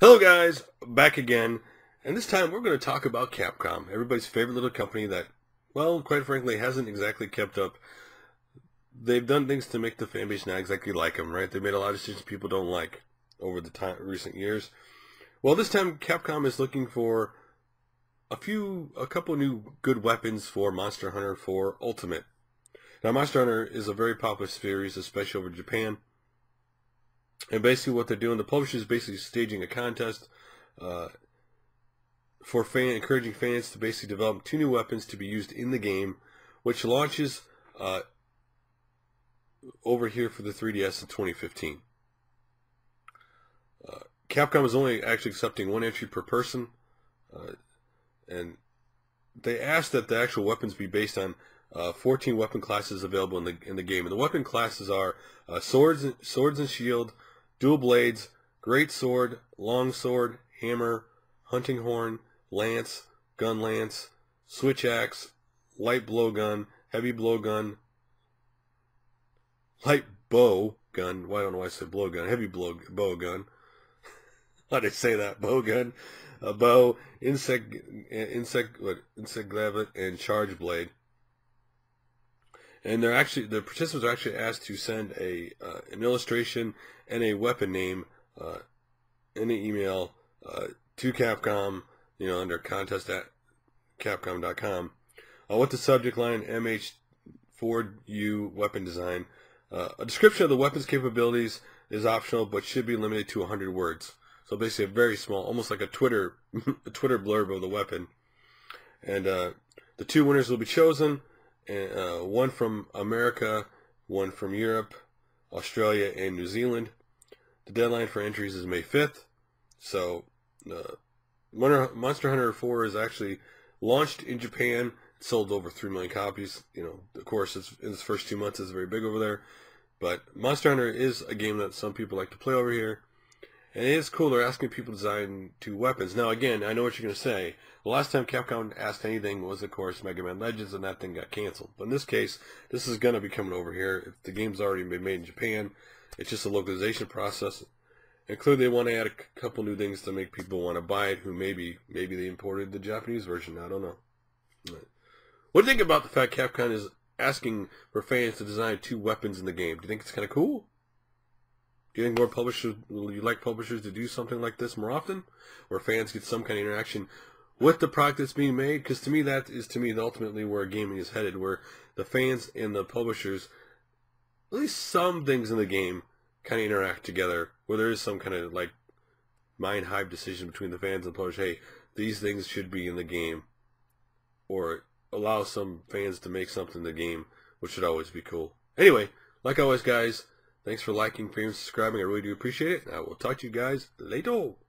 Hello guys, back again, and this time we're going to talk about Capcom, everybody's favorite little company that, well, quite frankly, hasn't exactly kept up. They've done things to make the fanbase not exactly like them, right? They've made a lot of decisions people don't like over the time, recent years. Well, this time Capcom is looking for a couple new good weapons for Monster Hunter 4 Ultimate. Now, Monster Hunter is a very popular series, especially over Japan. And basically what they're doing, the publisher is basically staging a contest for encouraging fans to basically develop two new weapons to be used in the game, which launches over here for the 3DS in 2015. Capcom is only actually accepting one entry per person, and they asked that the actual weapons be based on 14 weapon classes available in the game. And the weapon classes are swords and shield, dual blades, great sword, long sword, hammer, hunting horn, lance, gun lance, switch axe, light blowgun, heavy blowgun, light bow gun. Well, I don't know why I said blowgun. Heavy bow gun. Why did I say that? Bow gun, a bow, insect glaive, and charge blade. And they're actually, the participants are actually asked to send an illustration and a weapon name in an email to Capcom, you know, under contest@capcom.com, with the subject line MH4U weapon design. A description of the weapon's capabilities is optional, but should be limited to 100 words. So basically, a very small, almost like a Twitter blurb of the weapon. And the two winners will be chosen. One from America, one from Europe, Australia, and New Zealand. The deadline for entries is May 5th. So, Monster Hunter 4 is actually launched in Japan. It sold over 3 million copies. You know, of course, it's, in its first 2 months, it's very big over there. But Monster Hunter is a game that some people like to play over here. And it is cool, they're asking people to design two weapons. Now again, I know what you're going to say. The last time Capcom asked anything was, of course, Mega Man Legends, and that thing got canceled. But in this case, this is going to be coming over here. If the game's already been made in Japan, it's just a localization process. And clearly they want to add a couple new things to make people want to buy it, who maybe they imported the Japanese version, I don't know. Right. What do you think about the fact Capcom is asking for fans to design two weapons in the game? Do you think it's kind of cool? Do you think more publishers, will you like publishers to do something like this more often, where fans get some kind of interaction with the product that's being made? Because to me, that is ultimately where gaming is headed, where the fans and the publishers, at least some things in the game, kind of interact together, where there is some kind of like mind hive decision between the fans and the publishers. Hey, these things should be in the game, or allow some fans to make something in the game, which should always be cool. Anyway, like always, guys. Thanks for liking, sharing, subscribing. I really do appreciate it. I will talk to you guys later.